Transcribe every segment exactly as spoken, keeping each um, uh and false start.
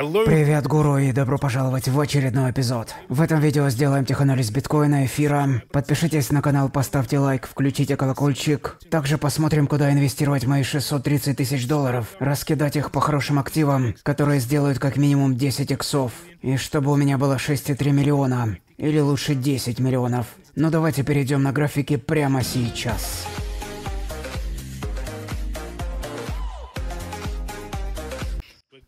Hello. Привет, гуру, и добро пожаловать в очередной эпизод. В этом видео сделаем теханализ биткоина, эфира. Подпишитесь на канал, поставьте лайк, включите колокольчик. Также посмотрим, куда инвестировать мои шестьсот тридцать тысяч долларов. Раскидать их по хорошим активам, которые сделают как минимум десять иксов. И чтобы у меня было шесть и три миллиона. Или лучше десять миллионов. Но давайте перейдем на графики прямо сейчас.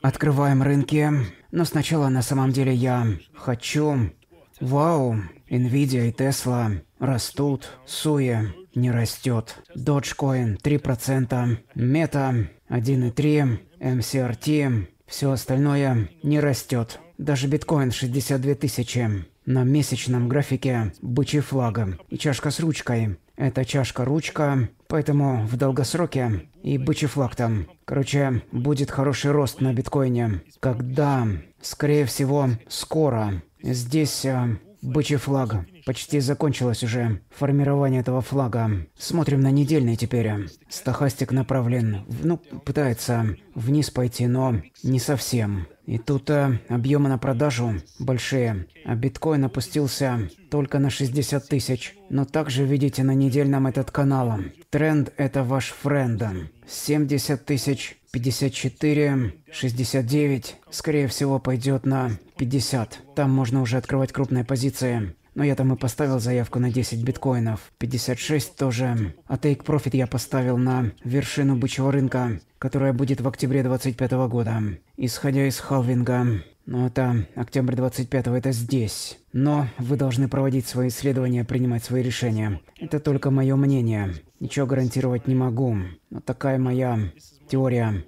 Открываем рынки, но сначала на самом деле я хочу... Вау, Nvidia и Tesla растут, Sui не растет, Dogecoin три процента, Meta один и три, эм си ар ти, все остальное не растет. Даже биткоин шестьдесят две тысячи на месячном графике бычий флага и чашка с ручкой. Это чашка-ручка, поэтому в долгосроке и бычий флаг там. Короче, будет хороший рост на биткоине. Когда? Скорее всего, скоро. Здесь а, бычий флаг. Почти закончилось уже формирование этого флага. Смотрим на недельный теперь. Стохастик направлен, ну, пытается вниз пойти, но не совсем. И тут а, объемы на продажу большие, а биткоин опустился только на шестьдесят тысяч. Но также видите на недельном этот канал. Тренд – это ваш френд. семьдесят тысяч, пятьдесят четыре, шестьдесят девять. Скорее всего, пойдет на пятьдесят. Там можно уже открывать крупные позиции. Но я там и поставил заявку на десять биткоинов. пятьдесят шесть тоже. А Take Profit я поставил на вершину бычьего рынка, которая будет в октябре двадцать пятого года. Исходя из халвинга. Но это октябрь двадцать пятого, это здесь. Но вы должны проводить свои исследования, принимать свои решения. Это только мое мнение. Ничего гарантировать не могу. Но такая моя теория.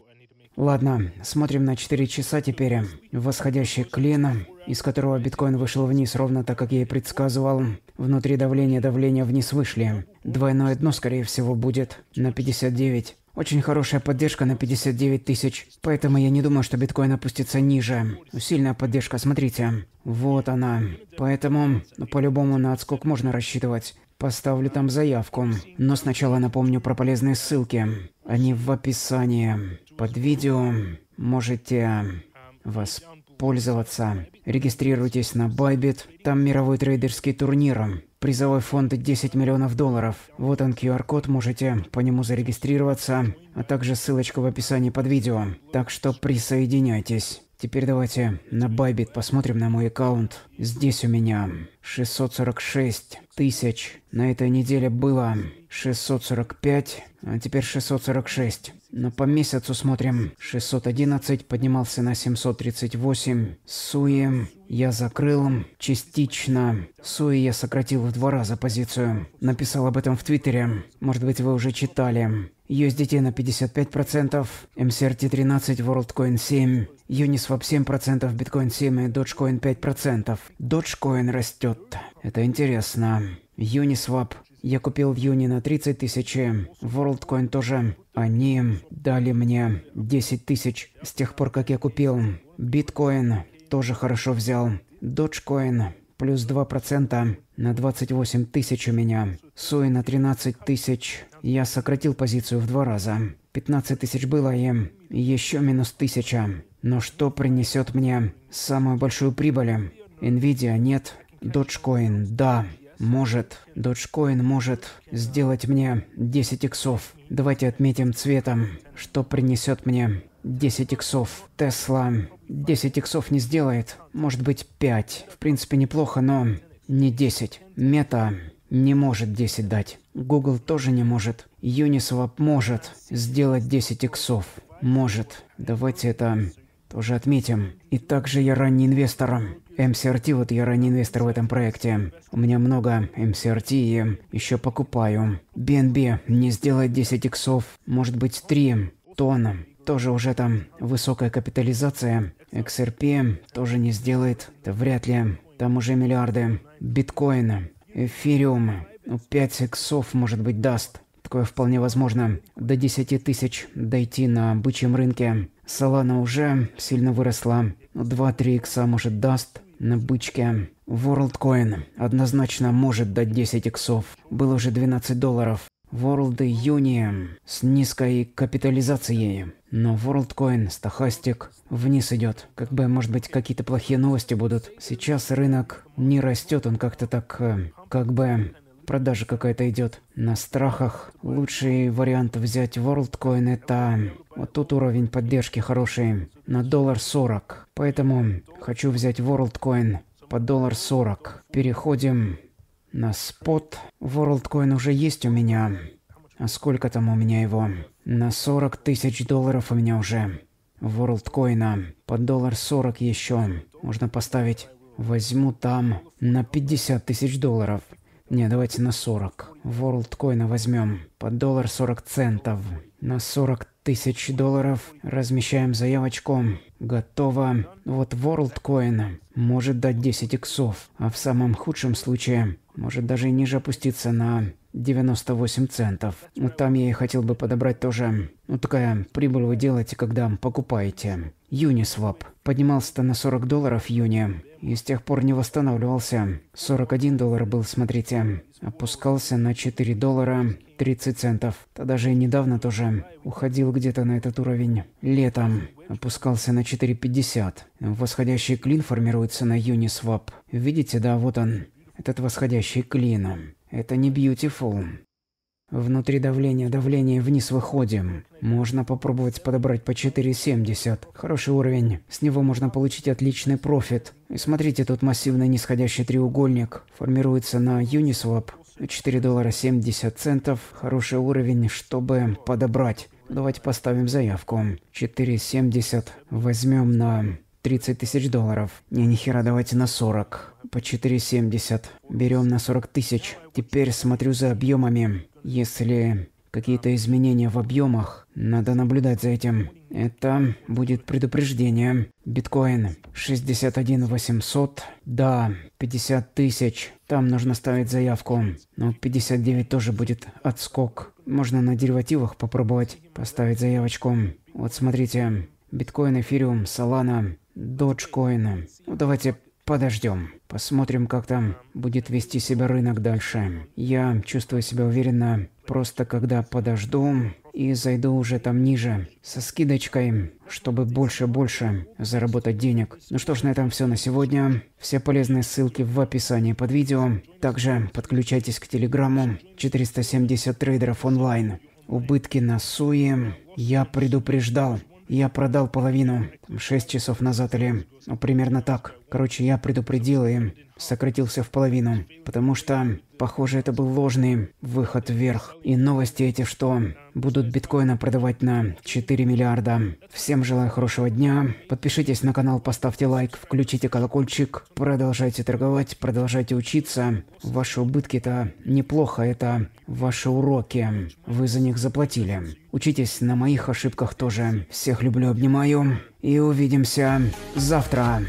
Ладно, смотрим на четыре часа теперь. Восходящий клин, из которого биткоин вышел вниз ровно так, как я и предсказывал. Внутри давления, давления вниз вышли. Двойное дно, скорее всего, будет на пятьдесят девять. Очень хорошая поддержка на пятьдесят девять тысяч. Поэтому я не думаю, что биткоин опустится ниже. Сильная поддержка, смотрите. Вот она. Поэтому, ну, по-любому на отскок можно рассчитывать. Поставлю там заявку. Но сначала напомню про полезные ссылки. Они в описании под видео. Можете воспользоваться. Регистрируйтесь на Bybit. Там мировой трейдерский турнир. Призовой фонд десять миллионов долларов. Вот он ку ар код, можете по нему зарегистрироваться. А также ссылочка в описании под видео. Так что присоединяйтесь. Теперь давайте на Bybit посмотрим на мой аккаунт. Здесь у меня шестьсот сорок шесть тысяч. На этой неделе было шестьсот сорок пять, а теперь шестьсот сорок шесть. Но по месяцу смотрим. шестьсот одиннадцать, поднимался на семьсот тридцать восемь. Суи я закрыл частично. Суи я сократил в два раза позицию. Написал об этом в Твиттере. Может быть, вы уже читали. ю эс ди ти на пятьдесят пять процентов, эм си ар ти тринадцать, WorldCoin семь, Uniswap семь процентов, Bitcoin семь и Dogecoin пять процентов. Dogecoin растет. Это интересно. Uniswap. Я купил в июне на тридцать тысяч. WorldCoin тоже. Они дали мне десять тысяч с тех пор, как я купил. Bitcoin тоже хорошо взял. Dogecoin плюс два процента на двадцать восемь тысяч у меня. Sui на тринадцать тысяч. Я сократил позицию в два раза. пятнадцать тысяч было и еще минус тысяча. Но что принесет мне самую большую прибыль? Nvidia нет. Dogecoin да. Может. Dogecoin может сделать мне десять иксов. Давайте отметим цветом, что принесет мне десять иксов. Tesla десять иксов не сделает. Может быть пять. В принципе неплохо, но не десять. Meta не может десять дать. Google тоже не может. Uniswap может сделать десять иксов. Может. Давайте это тоже отметим. И также я ранний инвестор. эм си ар ти, вот я ранний инвестор в этом проекте. У меня много эм си ар ти и еще покупаю. би эн би не сделает десять иксов. Может быть три. Тон. Тоже уже там высокая капитализация. икс ар пи тоже не сделает. Это вряд ли. Там уже миллиарды. Биткоин. Эфириум. пять иксов может быть даст. Такое вполне возможно. До десяти тысяч дойти на бычьем рынке. Solana уже сильно выросла. два-три икса может даст на бычке. WorldCoin однозначно может дать десять иксов. Было уже двенадцать долларов. World Union с низкой капитализацией. Но WorldCoin, стохастик, вниз идет. Как бы, может быть, какие-то плохие новости будут. Сейчас рынок не растет, он как-то так, как бы, продажа какая-то идет на страхах. Лучший вариант взять WorldCoin — это вот тут уровень поддержки хороший на доллар сорок. Поэтому хочу взять WorldCoin по доллар сорок. Переходим на спот. WorldCoin уже есть у меня. А сколько там у меня его? На сорок тысяч долларов у меня уже WorldCoin'а. По доллар сорок еще можно поставить. Возьму там на пятьдесят тысяч долларов. Не, давайте на сорок. WorldCoin'а возьмем по доллар сорок центов. На сорок тысяч долларов размещаем заявочку. Готово. Вот WorldCoin может дать десять иксов. А в самом худшем случае может даже ниже опуститься на девяносто восемь центов. Вот там я и хотел бы подобрать тоже. Ну, такая прибыль вы делаете, когда покупаете. Uniswap. Поднимался-то на сорок долларов в июне. И с тех пор не восстанавливался. сорок один доллар был, смотрите. Опускался на четыре доллара тридцать центов. Тогда же недавно тоже уходил где-то на этот уровень. Летом опускался на четыре пятьдесят. Восходящий клин формируется на Uniswap. Видите, да, вот он. Этот восходящий клин. Это не beautiful. Внутри давления, давление вниз выходим. Можно попробовать подобрать по четыре семьдесят. Хороший уровень. С него можно получить отличный профит. И смотрите, тут массивный нисходящий треугольник. Формируется на Uniswap. четыре доллара семьдесят центов. Хороший уровень, чтобы подобрать. Давайте поставим заявку. четыре семьдесят. Возьмем на тридцать тысяч долларов. Не, нихера, давайте на сорок. По четыре семьдесят. Берем на сорок тысяч. Теперь смотрю за объемами. Если какие-то изменения в объемах, надо наблюдать за этим. Это будет предупреждение. Биткоин шестьдесят один восемьсот. Да, пятьдесят тысяч. Там нужно ставить заявку. Но пятьдесят девять тоже будет отскок. Можно на деривативах попробовать поставить заявочку. Вот смотрите. Биткоин, эфириум, Solana, Dogecoin. Ну давайте подождем. Посмотрим, как там будет вести себя рынок дальше. Я чувствую себя уверенно, просто когда подожду и зайду уже там ниже со скидочкой, чтобы больше-больше заработать денег. Ну что ж, на этом все на сегодня. Все полезные ссылки в описании под видео. Также подключайтесь к телеграмму. четыреста семьдесят трейдеров онлайн. Убытки на Суи. Я предупреждал. Я продал половину шесть часов назад или ну, примерно так. Короче, я предупредил и сократился в половину. Потому что, похоже, это был ложный выход вверх. И новости эти, что будут биткоина продавать на четыре миллиарда. Всем желаю хорошего дня. Подпишитесь на канал, поставьте лайк, включите колокольчик. Продолжайте торговать, продолжайте учиться. Ваши убытки – это неплохо, это ваши уроки. Вы за них заплатили. Учитесь на моих ошибках тоже. Всех люблю, обнимаю. И увидимся завтра.